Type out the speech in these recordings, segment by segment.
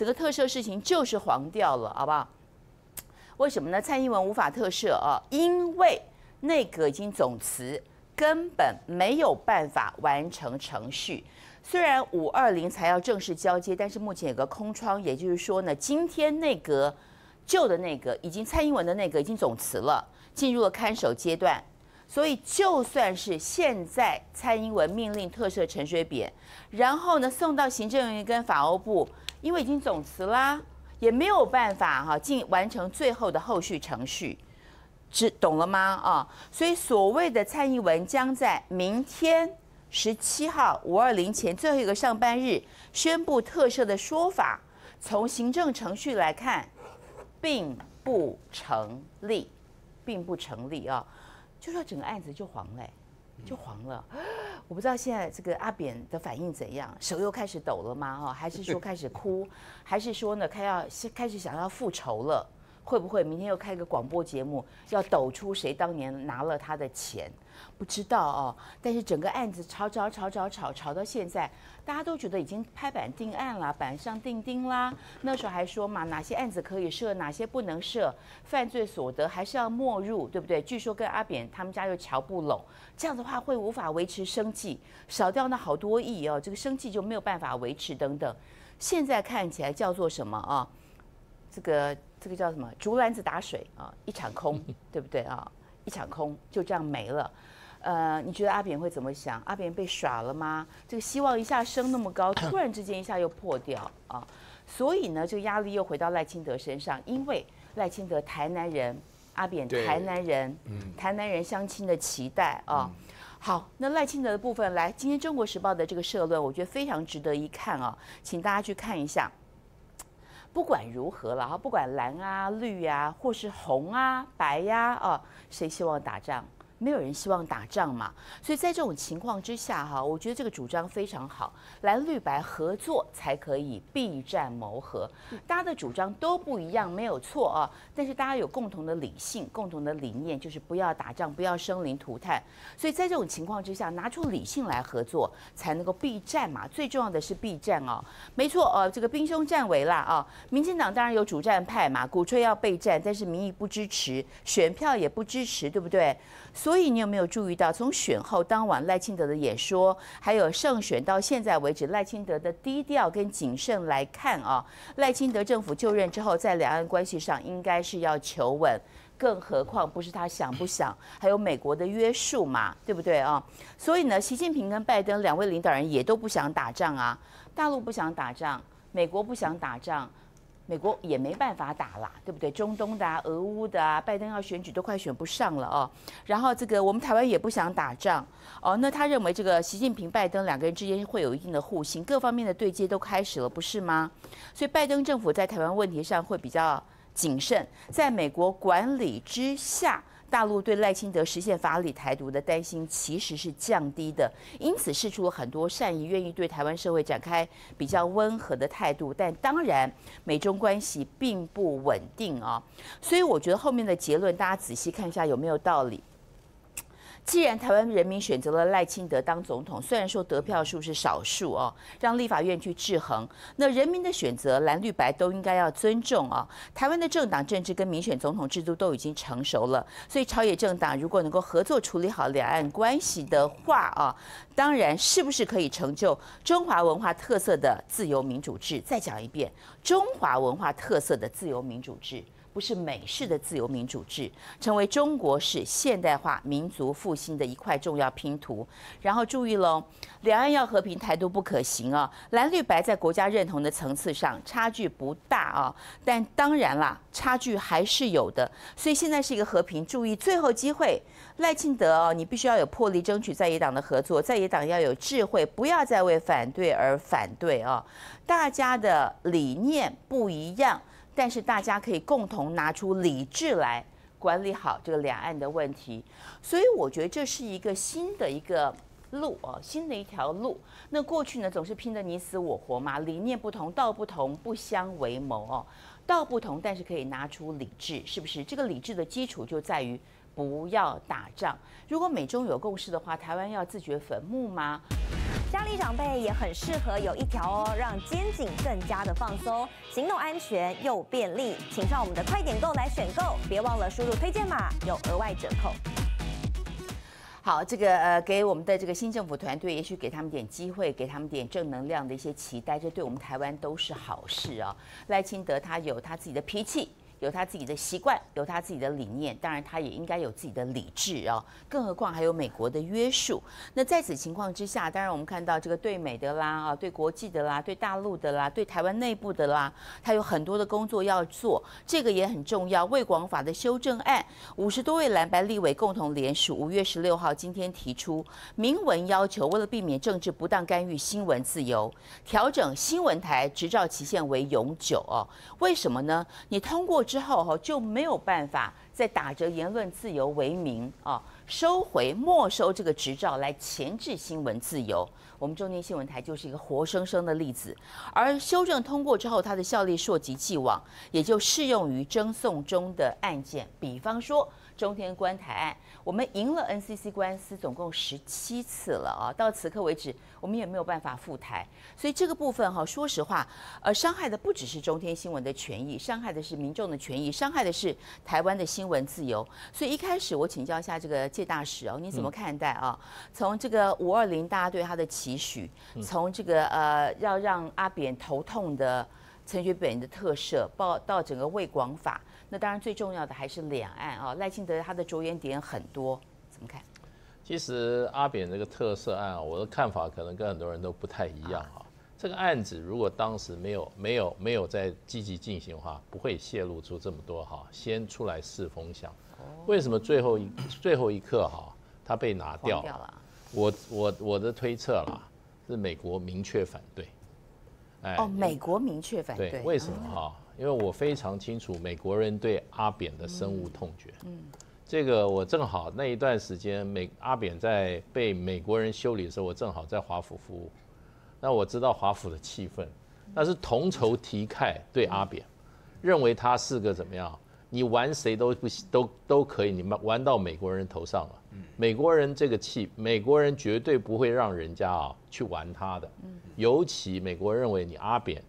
整个特赦事情就是黄掉了，好不好？为什么呢？蔡英文无法特赦啊，因为内阁已经总辞，根本没有办法完成程序。 虽然520才要正式交接，但是目前有个空窗，也就是说呢，今天内阁旧的内阁已经蔡英文的内阁已经总辞了，进入了看守阶段，所以就算是现在蔡英文命令特赦陈水扁，然后呢送到行政院跟法务部，因为已经总辞啦，也没有办法哈完成最后的后续程序，懂了吗？啊，所以所谓的蔡英文将在明天。 17号520前最后一个上班日宣布特赦的说法，从行政程序来看，并不成立，并不成立啊！就说整个案子就黄了，就黄了。我不知道现在这个阿扁的反应怎样，手又开始抖了吗？哈，还是说开始哭，还是说呢，开始想要复仇了？会不会明天又开个广播节目，要抖出谁当年拿了他的钱？ 不知道哦，但是整个案子吵到现在，大家都觉得已经拍板定案啦，板上钉钉啦。那时候还说嘛，哪些案子可以涉，哪些不能涉，犯罪所得还是要没入，对不对？据说跟阿扁他们家又瞧不拢，这样的话会无法维持生计，少掉那好多亿哦，这个生计就没有办法维持等等。现在看起来叫做什么啊？这个叫什么？竹篮子打水啊，一场空，对不对啊？ 一场空就这样没了，你觉得阿扁会怎么想？阿扁被耍了吗？这个希望一下升那么高，突然之间一下又破掉啊！所以呢，这个压力又回到赖清德身上，因为赖清德台南人，阿扁台南人，台南人相亲的期待啊。好，那赖清德的部分来，今天《中国时报》的这个社论，我觉得非常值得一看啊，请大家去看一下。 不管如何了哈，不管蓝啊、绿啊，或是红啊、白呀啊，谁希望打仗？没有人希望打仗嘛。所以在这种情况之下哈，我觉得这个主张非常好，蓝绿白合作才可以避战谋和。大家的主张都不一样，没有错啊。但是大家有共同的理性、共同的理念，就是不要打仗，不要生灵涂炭。所以在这种情况之下，拿出理性来合作，才能够避战嘛。最重要的是避战哦，没错哦，这个兵凶战危啦啊。 民进党当然有主战派嘛，鼓吹要备战，但是民意不支持，选票也不支持，对不对？所以你有没有注意到，从选后当晚赖清德的演说，还有胜选到现在为止赖清德的低调跟谨慎来看啊，赖清德政府就任之后，在两岸关系上应该是要求稳，更何况不是他想不想，还有美国的约束嘛，对不对啊？所以呢，习近平跟拜登两位领导人也都不想打仗啊，大陆不想打仗，美国不想打仗。 美国也没办法打啦，对不对？中东的啊，俄乌的啊，拜登要选举都快选不上了哦。然后这个我们台湾也不想打仗哦。那他认为这个习近平、拜登两个人之间会有一定的互信，各方面的对接都开始了，不是吗？所以拜登政府在台湾问题上会比较谨慎，在美国管理之下。 大陆对赖清德实现法理台独的担心其实是降低的，因此释出了很多善意，愿意对台湾社会展开比较温和的态度。但当然，美中关系并不稳定啊，所以我觉得后面的结论大家仔细看一下有没有道理。 既然台湾人民选择了赖清德当总统，虽然说得票数是少数哦，让立法院去制衡，那人民的选择蓝绿白都应该要尊重啊、哦。台湾的政党政治跟民选总统制度都已经成熟了，所以朝野政党如果能够合作处理好两岸关系的话啊、哦，当然是不是可以成就中华文化特色的自由民主制？再讲一遍，中华文化特色的自由民主制。 不是美式的自由民主制，成为中国式现代化民族复兴的一块重要拼图。然后注意喽，两岸要和平，台独不可行啊、哦。蓝绿白在国家认同的层次上差距不大啊、哦，但当然啦，差距还是有的。所以现在是一个和平，注意最后机会。 赖清德哦，你必须要有魄力，争取在野党的合作，在野党要有智慧，不要再为反对而反对哦。大家的理念不一样，但是大家可以共同拿出理智来管理好这个两岸的问题。所以我觉得这是一个新的一个路哦，新的一条路。那过去呢，总是拼得你死我活嘛，理念不同，道不同，不相为谋哦。道不同，但是可以拿出理智，是不是？这个理智的基础就在于。 不要打仗。如果美中有共识的话，台湾要自掘坟墓吗？家里长辈也很适合有一条哦，让肩颈更加的放松，行动安全又便利。请上我们的快点购来选购，别忘了输入推荐码，有额外折扣。 好，这个给我们的这个新政府团队，也许给他们点机会，给他们点正能量的一些期待，这对我们台湾都是好事啊。赖清德他有他自己的脾气，有他自己的习惯，有他自己的理念，当然他也应该有自己的理智啊。更何况还有美国的约束。那在此情况之下，当然我们看到这个对美的啦，啊，对国际的啦，对大陆的啦，对台湾内部的啦，他有很多的工作要做，这个也很重要。卫广法的修正案，50多位蓝白立委共同联署，5月16号今天提出明文要求，为了避免政治不当干预新闻自由，调整新闻台执照期限为永久哦。为什么呢？你通过之后就没有办法再打着言论自由为名啊，收回没收这个执照来钳制新闻自由。我们中天新闻台就是一个活生生的例子。而修正通过之后，它的效力溯及既往，也就适用于争讼中的案件，比方说中天观台案，我们赢了 NCC 官司总共17次了啊，到此刻为止，我们也没有办法复台。所以这个部分哈，说实话，伤害的不只是中天新闻的权益，伤害的是民众的权益，伤害的是台湾的新闻自由。所以一开始我请教一下这个介大使哦，你怎么看待啊？从这个520大家对他的期许，从这个要让阿扁头痛的陈水扁的特赦，到整个卫广法，那当然最重要的还是两岸啊。赖清德他的着眼点很多，怎么看？其实阿扁这个特赦案啊，我的看法可能跟很多人都不太一样哈。这个案子如果当时没有在积极进行的话，不会泄露出这么多哈，先出来试风向。为什么最后一刻哈，他被拿掉了？我的推测啦，是美国明确反对。哎，哦，美国明确反对，为什么哈？因为我非常清楚美国人对阿扁的深恶痛绝。嗯，这个我正好那一段时间，阿扁在被美国人修理的时候，我正好在华府服务。 那我知道华府的气氛，但是同仇敌忾对阿扁，认为他是个怎么样？你玩谁都可以，你们玩到美国人头上了。美国人这个气，美国人绝对不会让人家啊去玩他的。尤其美国认为你阿扁，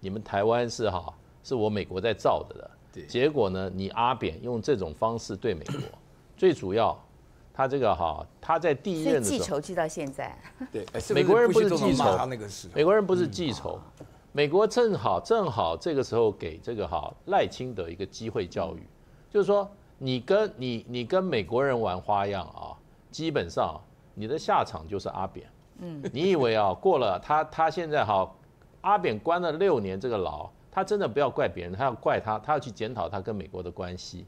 你们台湾是哈、啊，是我美国在造的。结果呢，你阿扁用这种方式对美国，最主要。 他这个哈，他在第一任的时候，记仇记到现在。对，美国人不是记仇，美国人不是记仇，美国正好这个时候给这个哈赖清德一个机会教育，就是说你跟美国人玩花样啊，基本上你的下场就是阿扁。嗯，你以为啊过了他现在哈，阿扁关了6年这个牢，他真的不要怪别人，他要怪他，他要去检讨他跟美国的关系。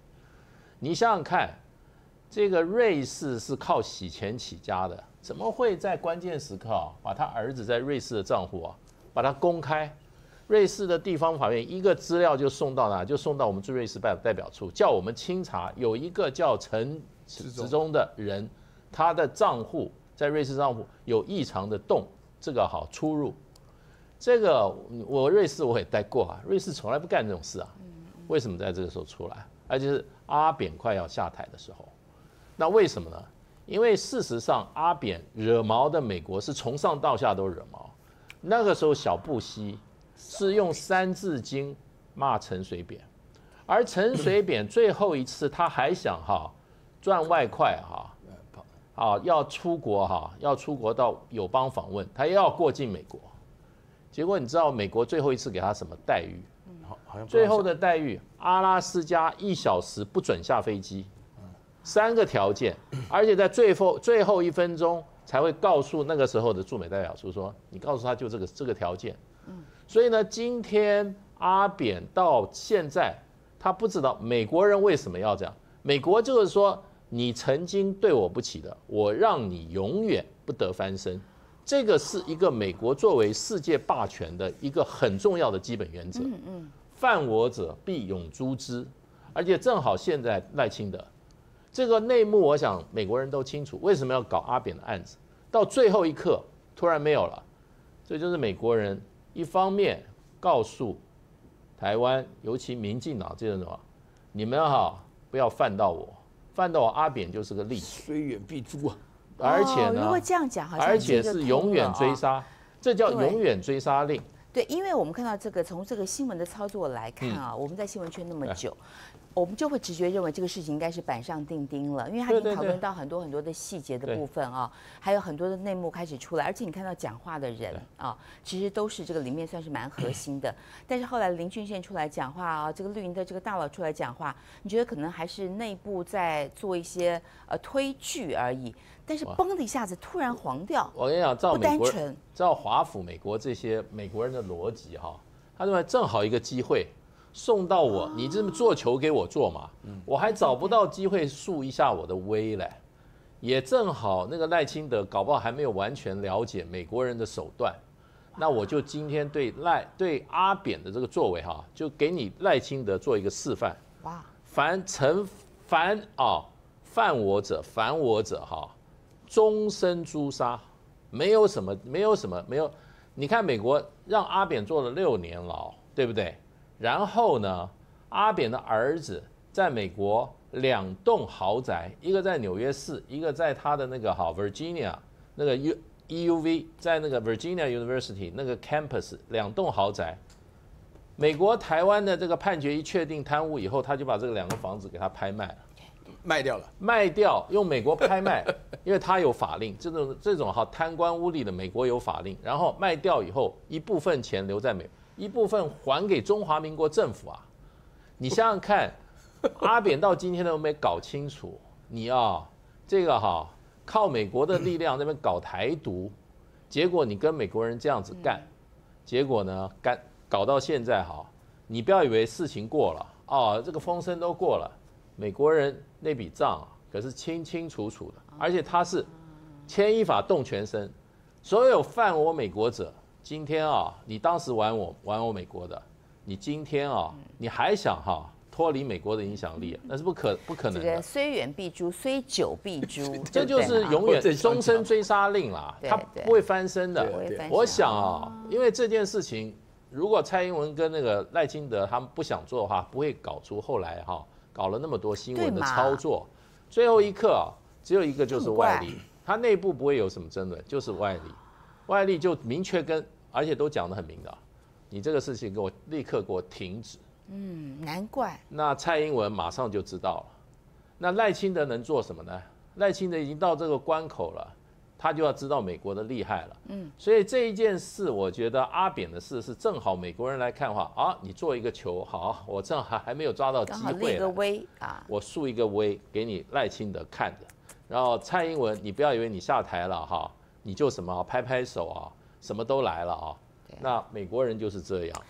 你想想看。 这个瑞士是靠洗钱起家的，怎么会在关键时刻啊，把他儿子在瑞士的账户啊，把它公开？瑞士的地方法院一个资料就送到哪？就送到我们驻瑞士代表处，叫我们清查。有一个叫陈时中的人，他的账户在瑞士账户有异常的这个好出入。这个瑞士我也待过啊，瑞士从来不干这种事啊。为什么在这个时候出来？而且是阿扁快要下台的时候。 那为什么呢？因为事实上，阿扁惹毛的美国是从上到下都惹毛。那个时候，小布希是用3字经骂陈水扁，而陈水扁最后一次他还想哈赚外快哈，要出国哈，要出国到友邦访问，他又要过境美国。结果你知道美国最后一次给他什么待遇？最后的待遇，阿拉斯加1小时不准下飞机。 3个条件，而且在最后1分钟才会告诉那个时候的驻美代表处说，你告诉他就这个条件。所以呢，今天阿扁到现在，他不知道美国人为什么要这样。美国就是说，你曾经对我不起的，我让你永远不得翻身。这个是一个美国作为世界霸权的一个很重要的基本原则。犯我者必永诛之，而且正好现在赖清德。 这个内幕，我想美国人都清楚，为什么要搞阿扁的案子？到最后一刻突然没有了，这就是美国人一方面告诉台湾，尤其民进党这种什么，你们哈不要犯到我，犯到我阿扁就是个例子，虽远必诛啊。而且呢，如果这样讲，好像而且是永远追杀，这叫永远追杀令。对，因为我们看到这个从这个新闻的操作来看啊，我们在新闻圈那么久。我们就会直觉认为这个事情应该是板上钉钉了，因为他已经讨论到很多很多的细节的部分啊，还有很多的内幕开始出来，而且你看到讲话的人啊，其实都是这个里面算是蛮核心的。但是后来林俊宪出来讲话啊，这个绿营的这个大佬出来讲话，你觉得可能还是内部在做一些推剧而已。但是嘣的一下子突然黄掉，我跟你讲，照美国人，照华府美国这些美国人的逻辑哈，他认为正好一个机会。 送到我，你这么做球给我做嘛？我还找不到机会树一下我的威嘞，也正好那个赖清德搞不好还没有完全了解美国人的手段，那我就今天对阿扁的这个作为哈，就给你赖清德做一个示范。哇！犯我者哈，终身诛杀，没有什么。你看美国让阿扁坐了6年牢，对不对？ 然后呢，阿扁的儿子在美国2栋豪宅，一个在纽约市，一个在他的那个Virginia 那个 EUV， 在那个 Virginia University 那个 campus 2栋豪宅。美国台湾的这个判决一确定贪污以后，他就把这个2个房子给他拍卖了，卖掉，用美国拍卖，因为他有法令，这种贪官污吏的美国有法令，然后卖掉以后一部分钱留在美国。 一部分还给中华民国政府啊！你想想看，阿扁到今天都没搞清楚，你啊，这个哈、啊、靠美国的力量那边搞台独，结果你跟美国人这样子干，结果呢搞到现在哈、啊，你不要以为事情过了啊，这个风声都过了，美国人那笔账、啊、可是清清楚楚的，而且他是牵一发动全身，所有犯我美国者。 今天啊，你当时玩我美国的，你今天啊，你还想哈、啊、脱离美国的影响力、啊，那是不可能的。这个虽远必诛，虽久必诛，这就是永远终身追杀令啦，他不会翻身的。我想啊，因为这件事情，如果蔡英文跟那个赖清德他们不想做的话，不会搞出后来哈、啊、搞了那么多新闻的操作。最后一刻、啊、只有一个就是外力，他内部不会有什么争论，就是外力。 外力就明确跟，而且都讲得很明的，你这个事情立刻给我停止。嗯，难怪。那蔡英文马上就知道了。那赖清德能做什么呢？赖清德已经到这个关口了，他就要知道美国的厉害了。嗯，所以这一件事，我觉得阿扁的事是正好美国人来看的话啊，你做一个球，好，我正好还没有抓到机会，立个威啊，我树一个威给你赖清德看着，然后蔡英文，你不要以为你下台了哈。 你就什么拍拍手啊，什么都来了啊。那美国人就是这样。